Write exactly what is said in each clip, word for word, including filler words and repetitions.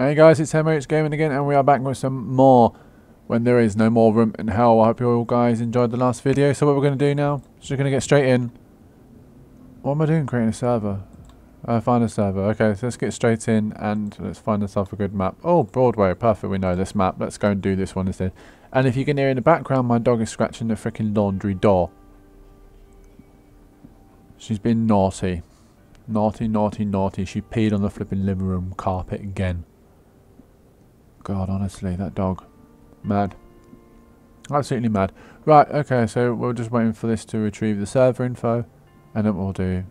Hey guys, it's MJRGaming again, and we are back with some more When There Is No More Room in Hell. I hope you all guys enjoyed the last video. So what we're going to do now is just going to get straight in. What am I doing? Creating a server. Uh, find a server. Okay, so let's get straight in and let's find ourselves a good map. Oh, Broadway. Perfect. We know this map. Let's go and do this one instead. And if you can hear in the background, my dog is scratching the freaking laundry door. She's been naughty. Naughty, naughty, naughty. She peed on the flipping living room carpet again. God, honestly, that dog. Mad. Absolutely mad. Right, okay, so we're just waiting for this to retrieve the server info, and then what we'll do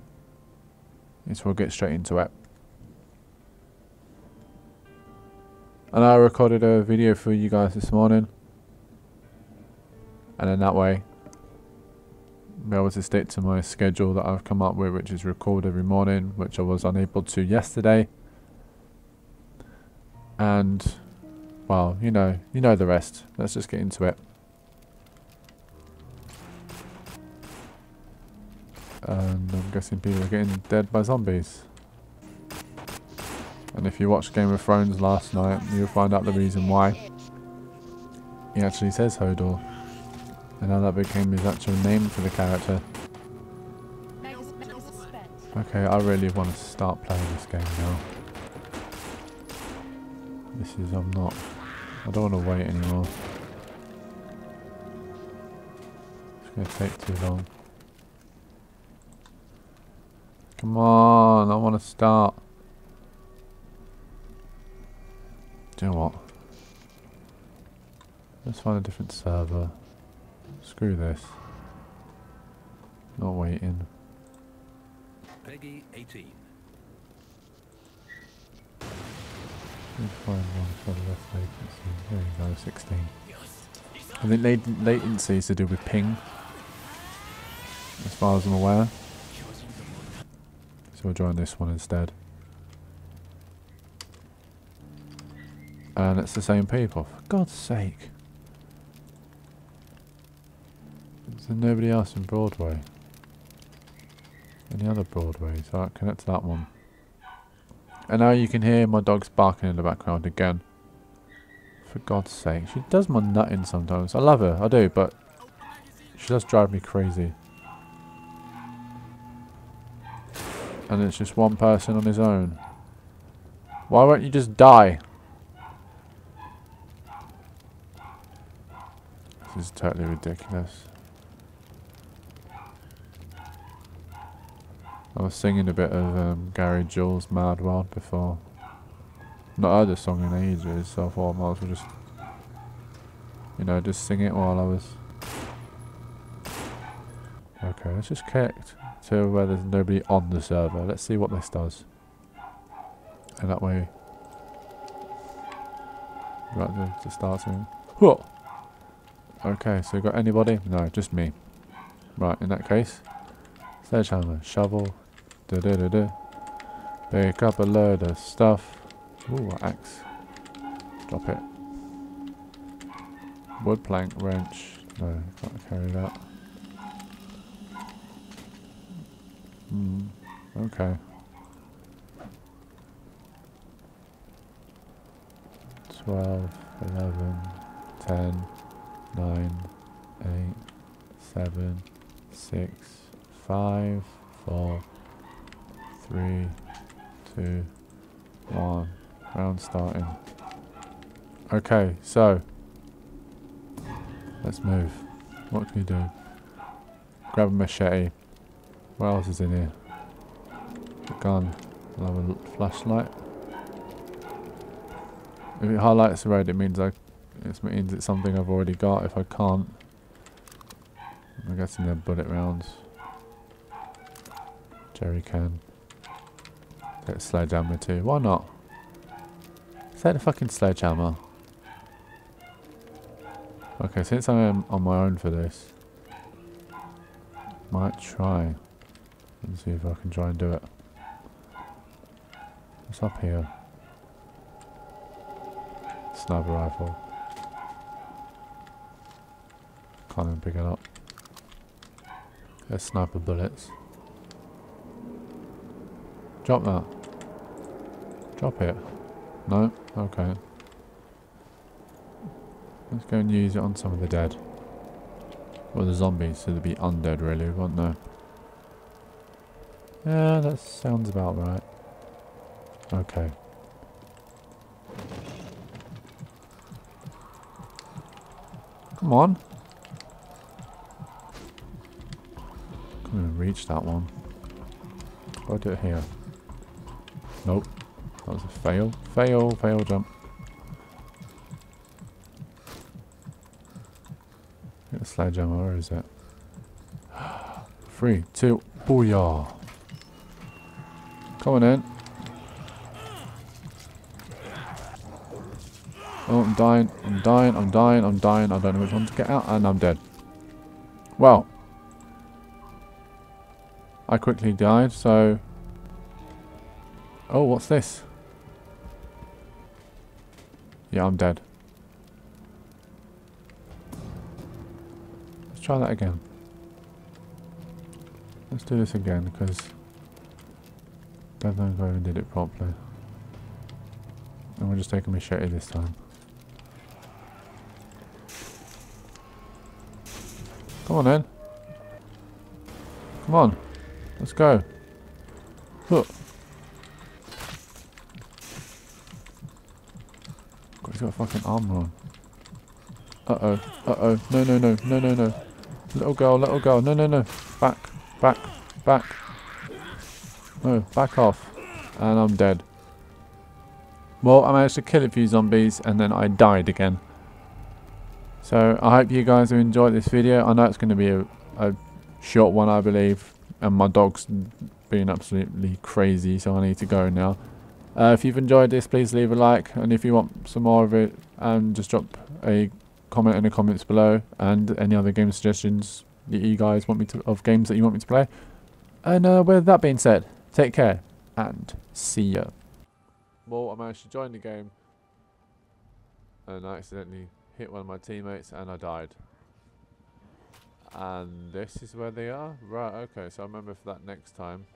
is we'll get straight into it. And I recorded a video for you guys this morning, and then that way I'll be able to stick to my schedule that I've come up with, which is record every morning, which I was unable to yesterday. And well, you know, you know the rest. Let's just get into it. And I'm guessing people are getting dead by zombies. And if you watched Game of Thrones last night, you'll find out the reason why. He actually says Hodor. And now that became his actual name for the character. Okay, I really want to start playing this game now. This is, I'm not, I don't want to wait anymore. It's going to take too long. Come on, I want to start. Do you know what? Let's find a different server. Screw this. Not waiting. Peggy eighteen. Find one for the left latency. There you go, sixteen. I think latent latency is to do with ping, as far as I'm aware. So we'll join this one instead. And it's the same people, for God's sake. Is there nobody else in Broadway? Any other Broadways? Alright, connect to that one. And now you can hear my dog's barking in the background again. For God's sake. She does my nutting sometimes. I love her. I do, but she does drive me crazy. And it's just one person on his own. Why won't you just die? This is totally ridiculous. I was singing a bit of um, Gary Jules' Mad World before. Not heard a song in ages, so I thought I might as well just, you know, just sing it while I was. Okay, let's just connect to where there's nobody on the server. Let's see what this does. And that way, right to, to start singing. Whoa! Okay, so you got anybody? No, just me. Right, in that case, sledgehammer, shovel. Da da da da. Pick up a load of stuff. Ooh, axe. Drop it. Wood plank, wrench. No, can't carry that. Hmm. Okay. Twelve, eleven, ten, nine, eight, seven, six, five, four, three, two, one. Round starting. Okay, so let's move. What can we do? Grab a machete. What else is in here? A gun. I'll have a flashlight. If it highlights the road, it means I. It means it's something I've already got. If I can't, I'm guessing they're bullet rounds. Jerry can. Take a sledgehammer too. Why not? Take the fucking sledgehammer. Okay, since I am on my own for this, might try and see if I can try and do it. What's up here? Sniper rifle. Can't even pick it up. There's sniper bullets. Drop that. Drop it. No? Okay. Let's go and use it on some of the dead. Well, the zombies, so they'd be undead really, wouldn't they? Yeah, that sounds about right. Okay. Come on. Can't even reach that one. I'll do it here. Nope. That was a fail. Fail, fail jump. Get a sledgehammer, where is it? Three, two, booyah. Come on in. Oh, I'm dying, I'm dying, I'm dying, I'm dying. I don't know which one to get out, and I'm dead. Well. I quickly died, so... Oh, what's this? Yeah, I'm dead. Let's try that again. Let's do this again, because... I don't know if I even did it properly. And we're just taking a machete this time. Come on then. Come on. Let's go. Look. God, he's got a fucking armor on. Uh oh. Uh oh. No, no, no. No, no, no. Little girl, little girl. No, no, no. Back. Back. Back. No, back off. And I'm dead. Well, I managed to kill a few zombies and then I died again. So, I hope you guys have enjoyed this video. I know it's going to be a, a short one, I believe. And my dog's being absolutely crazy, so I need to go now. Uh, if you've enjoyed this, please leave a like. And if you want some more of it, um, just drop a comment in the comments below. And any other game suggestions that you guys want me to, of games that you want me to play. And uh, with that being said, take care and see ya. Well, I managed to join the game and I accidentally hit one of my teammates and I died. And this is where they are? Right, okay, so I remember for that next time.